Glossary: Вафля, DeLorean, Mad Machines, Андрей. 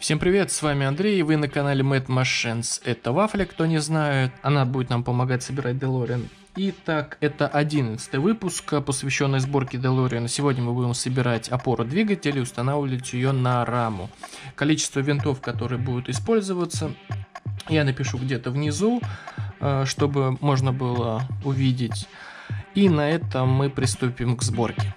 Всем привет, с вами Андрей, и вы на канале Mad Machines. Это Вафля, кто не знает, она будет нам помогать собирать DeLorean. Итак, это 11 выпуск, посвященный сборке DeLorean. Сегодня мы будем собирать опору двигателя и устанавливать ее на раму. Количество винтов, которые будут использоваться, я напишу где-то внизу, чтобы можно было увидеть. И на этом мы приступим к сборке.